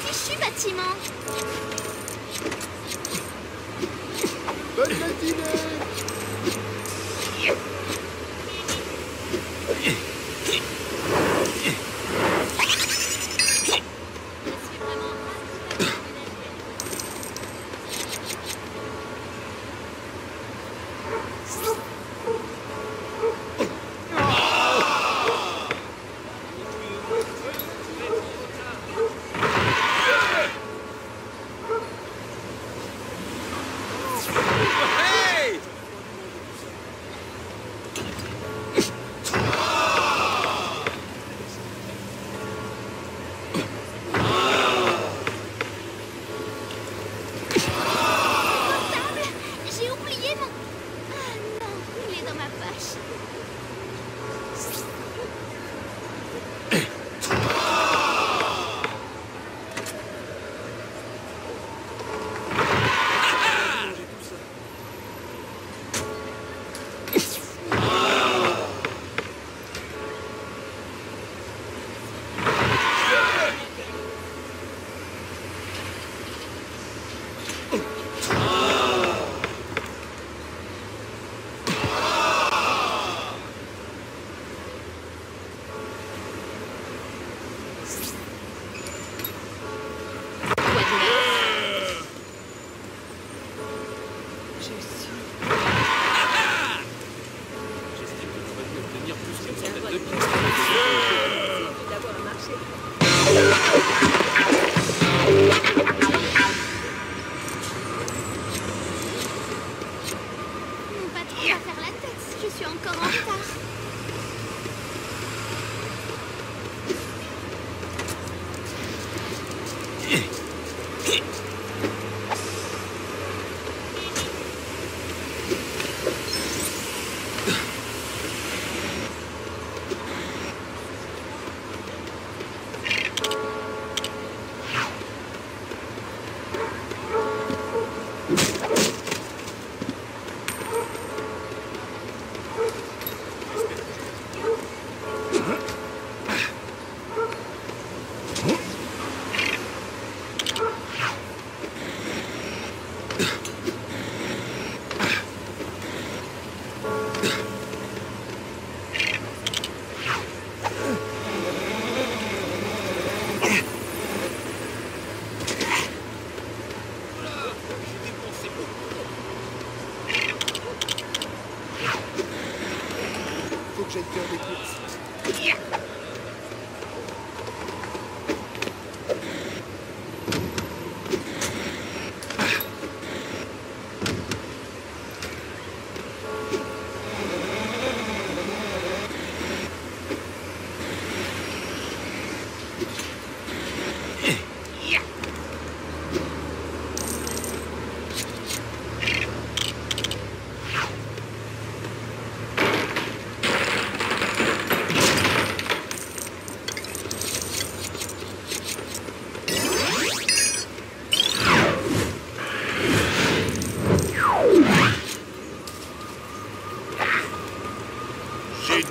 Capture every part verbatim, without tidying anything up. fichu bâtiment. Bonne matinée.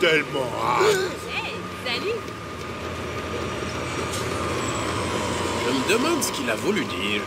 Tellement rare. Hey, salut. Je me demande ce qu'il a voulu dire.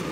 feu.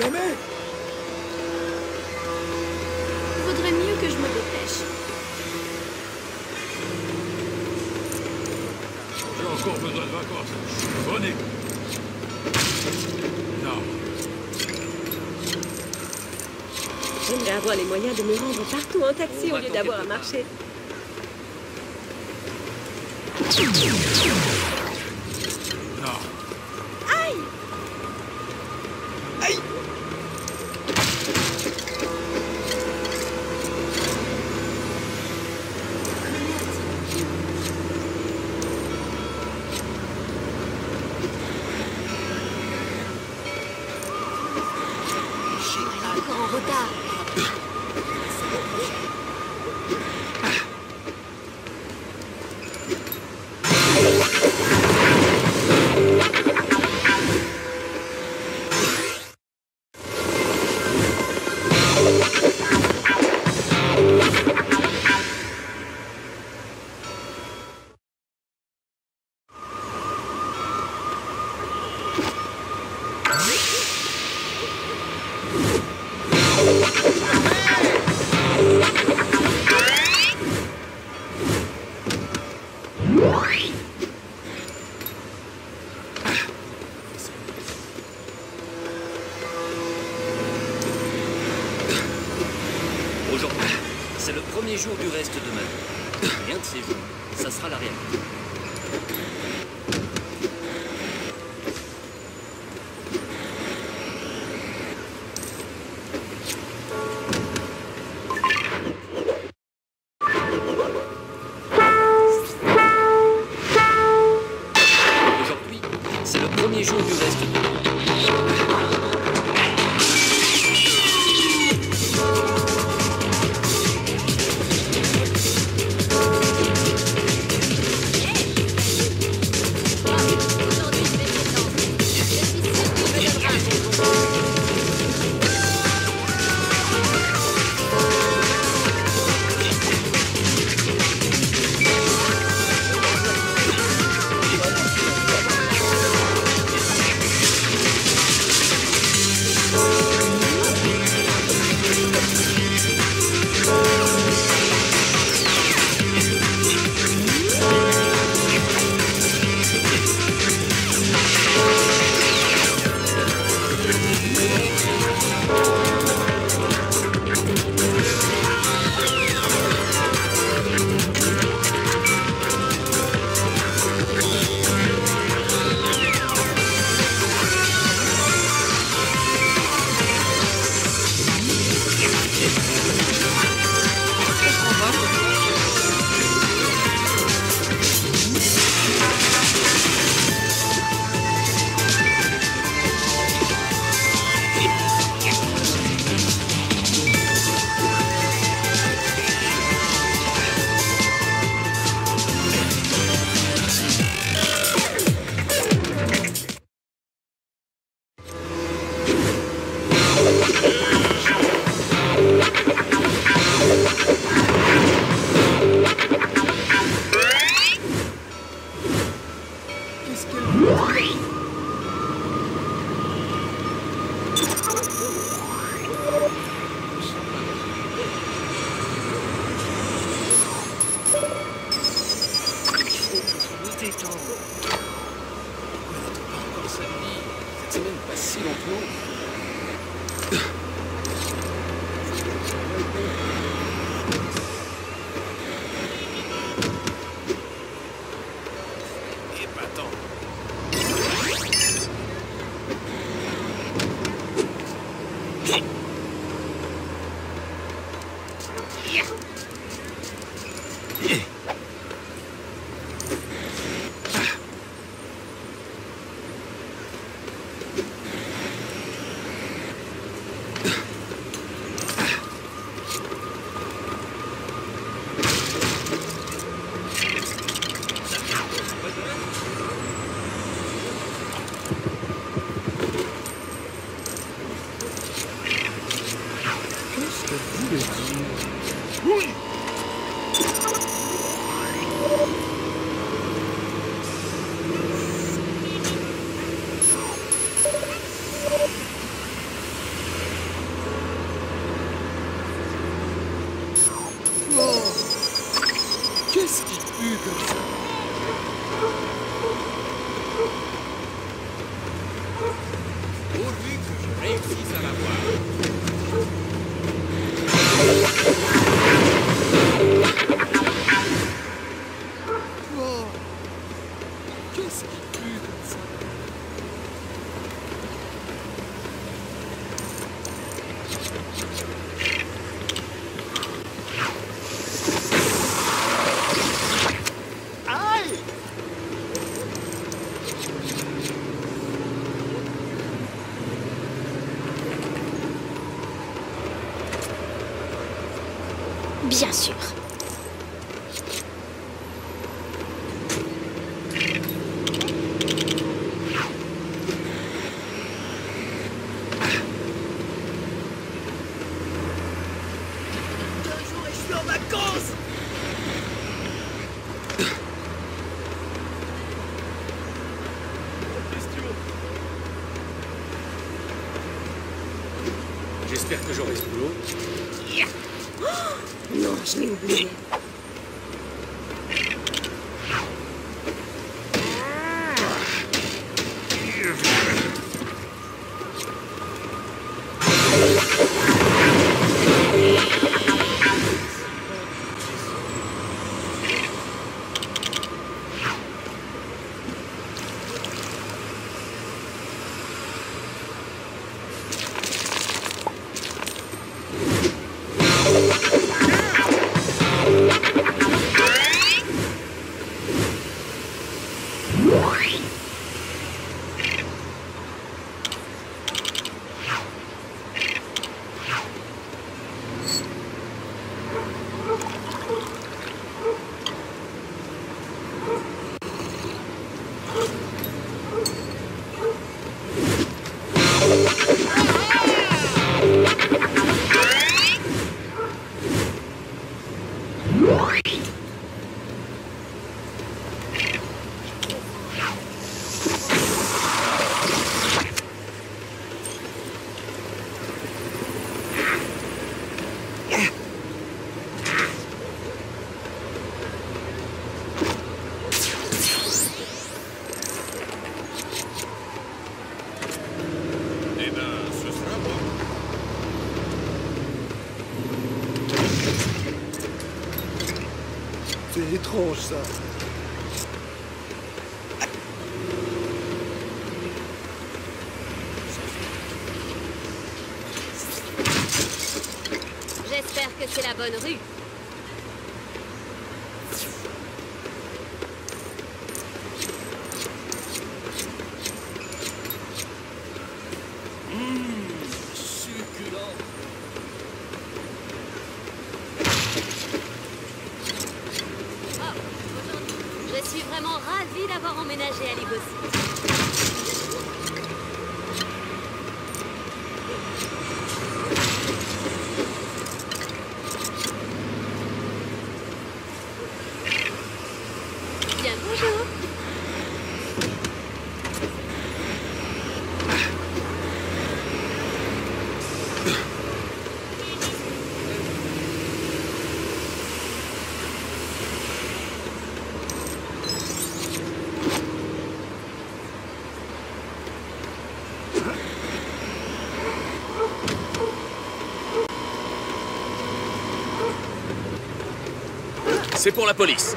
Jamais. Vaudrait mieux que je me dépêche. J'ai encore besoin de vacances. Je suis bonnet. Non. J'aimerais avoir les moyens de me rendre partout en taxi au lieu d'avoir à marcher. Let's go. C'est le premier jour du reste de ma vie. Rien de ces jours, ça sera la réalité. Aujourd'hui, c'est le premier jour du reste de ma vie. Bien sûr. C'est étrange, ça. J'espère que c'est la bonne rue. C'est pour la police.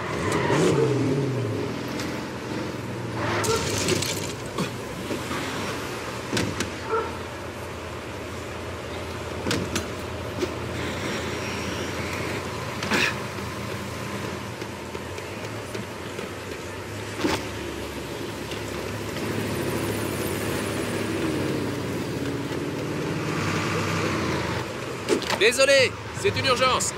Désolé, c'est une urgence.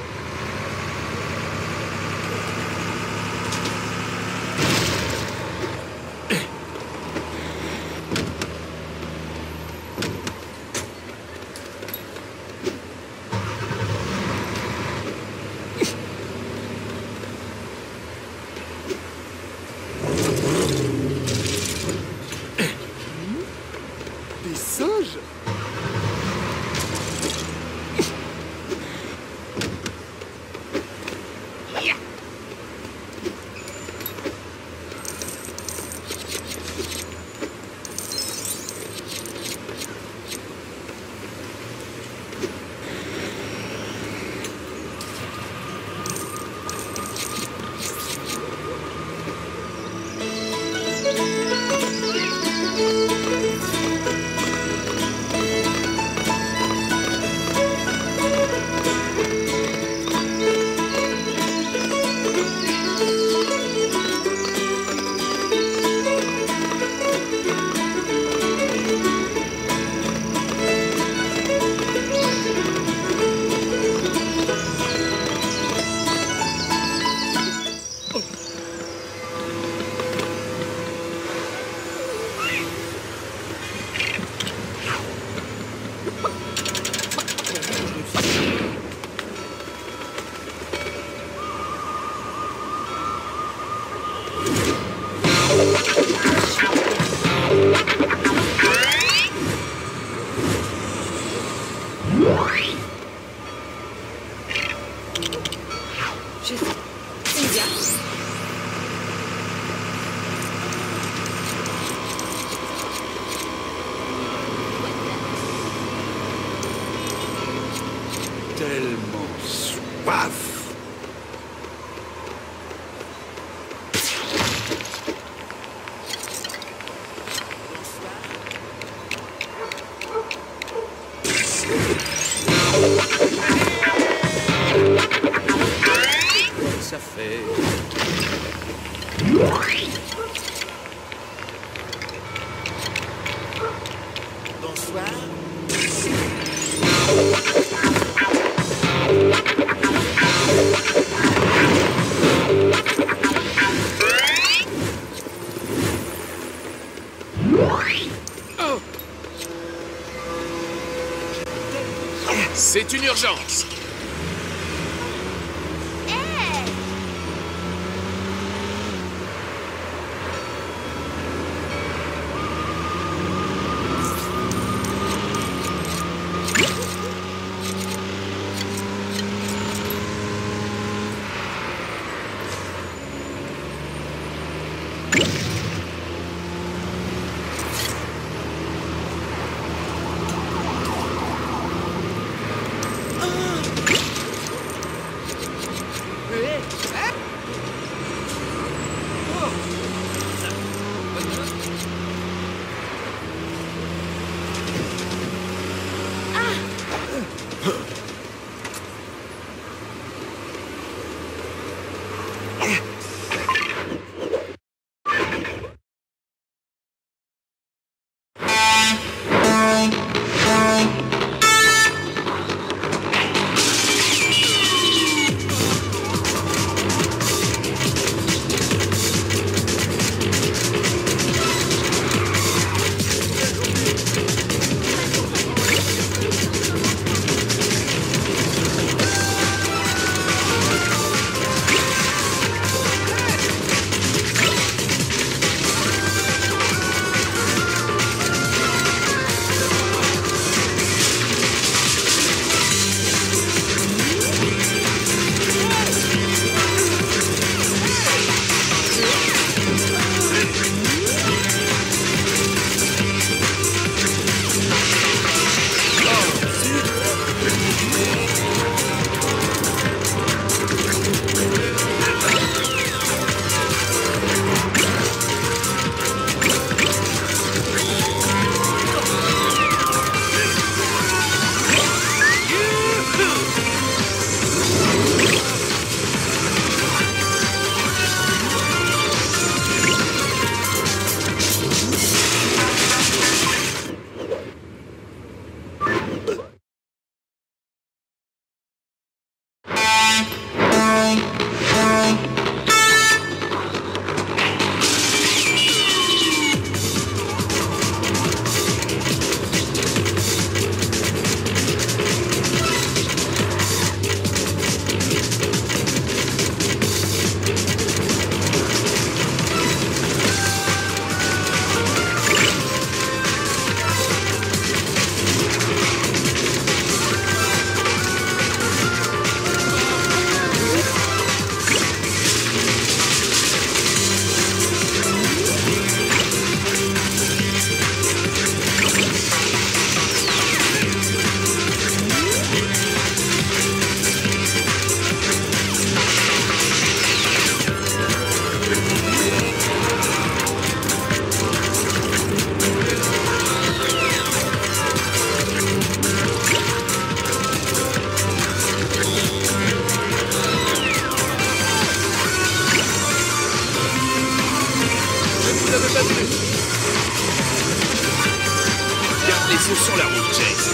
C'est une urgence. Hey. sur la route, Chase.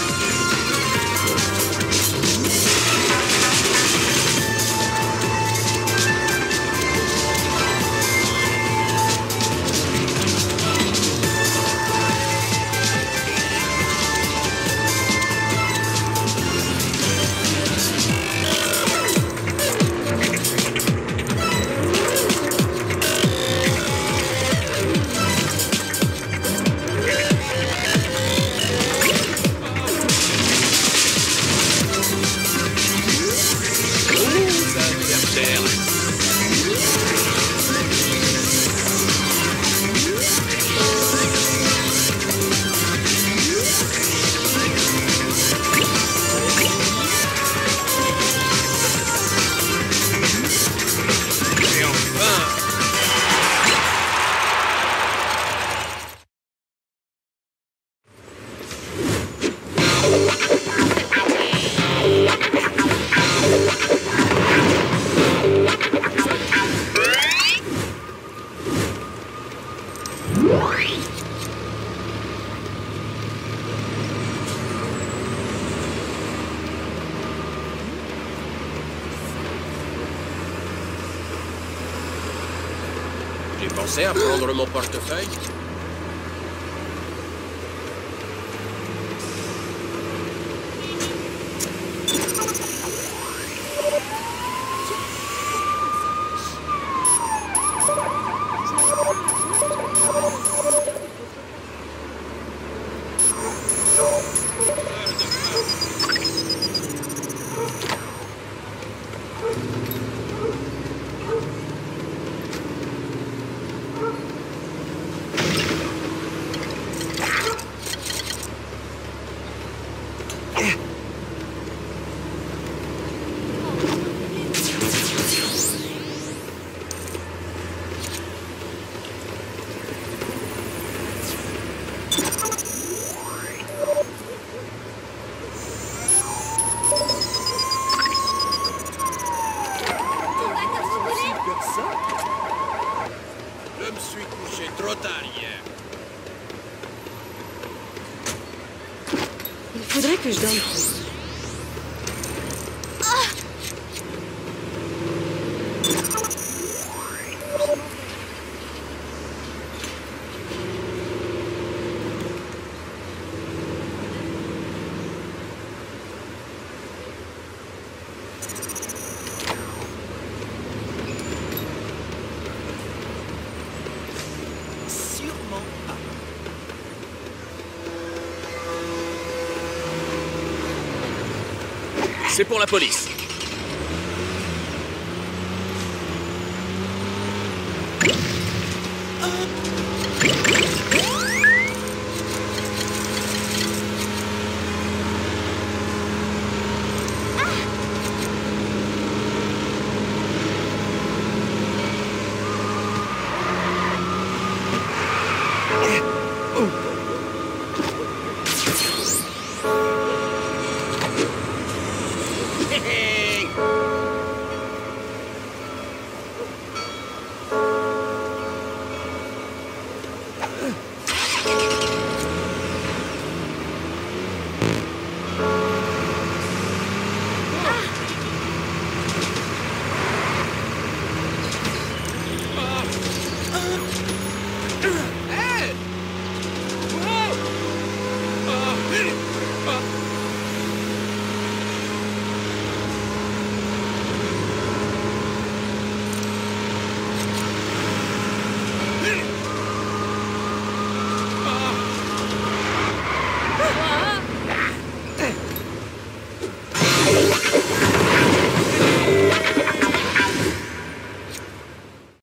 J'ai pensé à prendre mon portefeuille. Il faudrait que je dorme. C'est pour la police. Ah.